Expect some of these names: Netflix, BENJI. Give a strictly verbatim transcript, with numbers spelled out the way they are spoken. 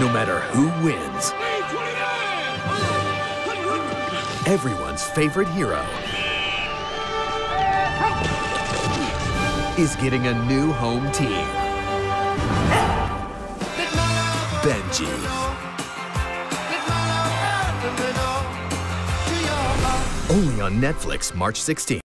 No matter who wins, everyone's favorite hero is getting a new home team. BENJI. Only on Netflix March sixteenth.